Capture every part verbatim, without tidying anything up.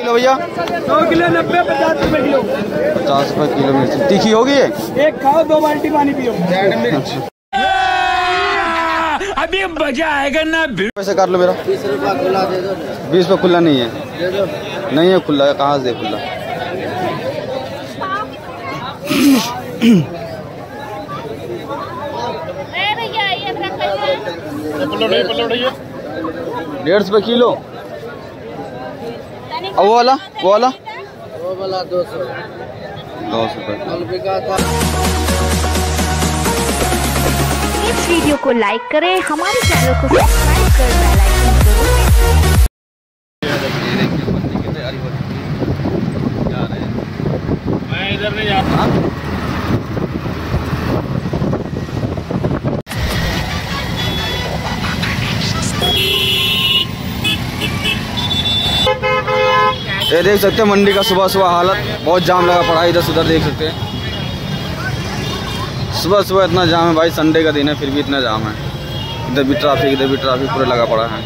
Kilo भैया सौ kilo नब्बे पचास रुपए किलो पचास रुपए किलो मिर्ची तीखी होगी एक खाओ दो बाल्टी पानी पियो अभी मजा आएगा ना। पैसे काट लो मेरा बीस रुपए खुला दे दो बीस रुपए खुला नहीं है नहीं है खुला कहाँ से खुला डेढ़ सौ रुपए किलो और वो वाला वो वाला वो वाला दो सौ दो सौ इस वीडियो को लाइक करें हमारे चैनल को सब्सक्राइब कर बेल आइकन दबाएं। मैं इधर नहीं जाता ये देख सकते हैं मंडी का सुबह सुबह हालत बहुत जाम लगा पड़ा है इधर से उधर देख सकते हैं सुबह सुबह इतना जाम है भाई संडे का दिन है फिर भी इतना जाम है इधर भी ट्रैफिक इधर भी ट्रैफिक पूरा लगा पड़ा है।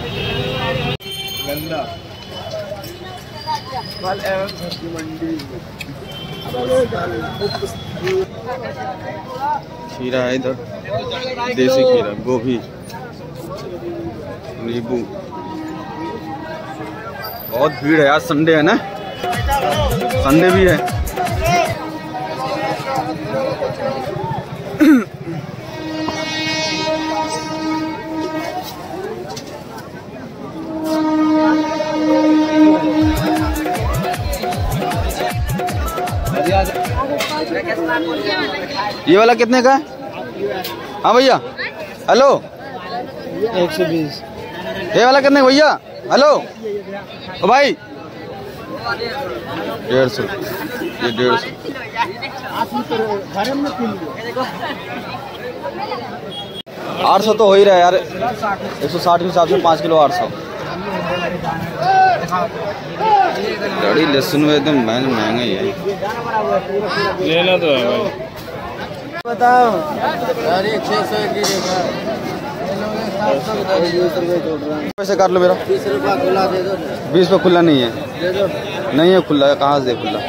खीरा है इधर देसी खीरा गोभी नींबू बहुत भीड़ है आज संडे है ना संडे भी है। ये वाला कितने का है? हाँ भैया हेलो एक सौ बीस ये वाला कितने भैया हेलो ओ भाई डेढ़ सौ ये डेढ़ सौ आठ सौ तो हो ही रहा है यार एक सौ साठ के हिसाब से पाँच किलो आठ सौ लड़ी लहसुन में एकदम महंगा ही है लेना तो है भाई बताओ अरे छः सौ की पैसे काट लो मेरा बीस रुपए खुला दे दो बीस रुपए खुला नहीं है दे दो नहीं है खुला कहाँ से खुला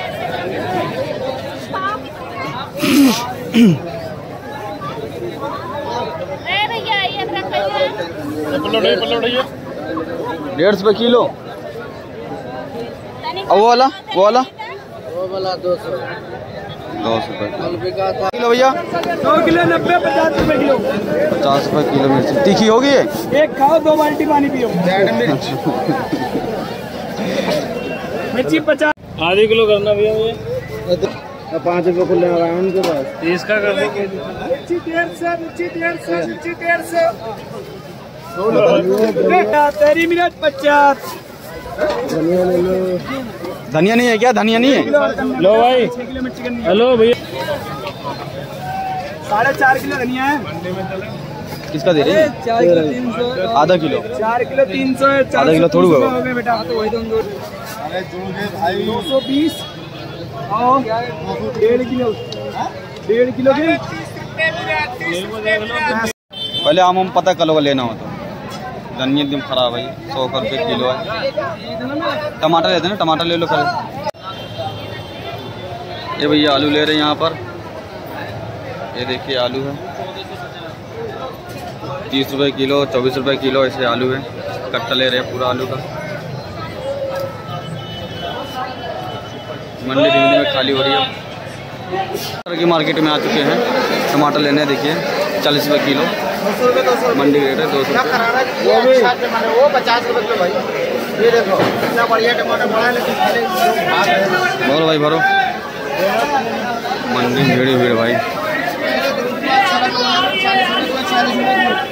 डेढ़ सौ रुपए किलो और वो वाला वो वाला वो वाला दो सौ दो सौ रुपये किलो भैया दो किलो नब्बे पचास रुपए किलो पचास रुपए किलो मिर्ची तीखी होगी एक खाओ दो बाल्टी पानी पियो मिर्ची पचास आधे किलो करना भैया मुझे पाँच रुपये खुले आ रहा है उनके पास तीस का कर मिर्ची डेढ़ सौ मिर्ची डेढ़ सौ मिर्ची डेढ़ सौ तेरी मिनट पचास धनिया नहीं है क्या धनिया नहीं है लो भाई हेलो भैया साढ़े चार किलो धनिया है किसका दे रहे हैं आधा किलो चार किलो तीन सौ आधा किलो थोड़ी होगा बेटा दो सौ बीस और डेढ़ किलो डेढ़ किलो के पहले आम हम पता कल होगा लेना हो तो धनिया एकदम खराब है सौ का रुपये किलो है। टमाटर लेते ना टमाटर ले लो पहले ये भैया आलू ले रहे हैं यहाँ पर ये देखिए आलू है तीस रुपये किलो चौबीस रुपये किलो ऐसे आलू है कट्टा ले रहे हैं पूरा आलू का मंडी धीरे में खाली हो रही है। टमाटर की मार्केट में आ चुके हैं टमाटर लेने देखिए चालीस रुपये किलो मंडी रेट है दो सौ भरो भाई भरो मंडी भीड़ भीड़ भाई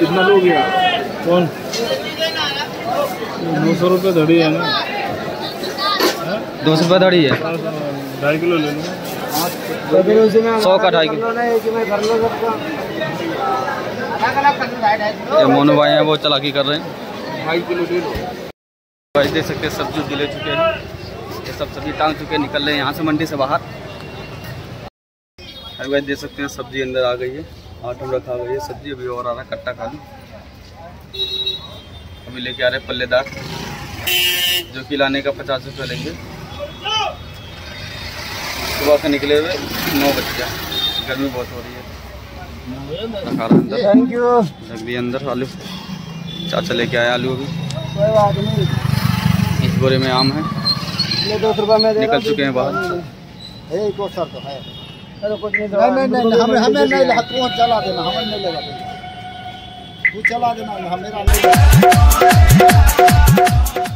कितना लोग कौन दो सौ रुपये धड़ी है ना दो सौ रुपये धड़ी है ढाई किलो ले लो सौ का ढाई किलो ये मोनू भाई हैं वो चलाकी कर रहे हैं ढाई किलो ले लो भाई देख सकते हैं सब्जी भी ले चुके हैं ये सब सब्जी टांग चुके हैं निकल रहे हैं यहाँ से मंडी से बाहर। अरे भाई देख सकते हैं सब्जी अंदर आ गई है आटो में रखा गई है सब्जी अभी और आ रहा है कट्टा खाली अभी लेके आ रहे हैं पल्लेदार जो कि लाने का पचास रुपये लेंगे सुबह से निकले हुए नौ बजे, गर्मी बहुत हो रही है। Thank you. जब भी अंदर आलू चाचा लेके आया आलू, अभी इस बोरे में आम है। दो सौ रुपये में निकल चुके हैं बाहर। चला देना, हमें चला देना।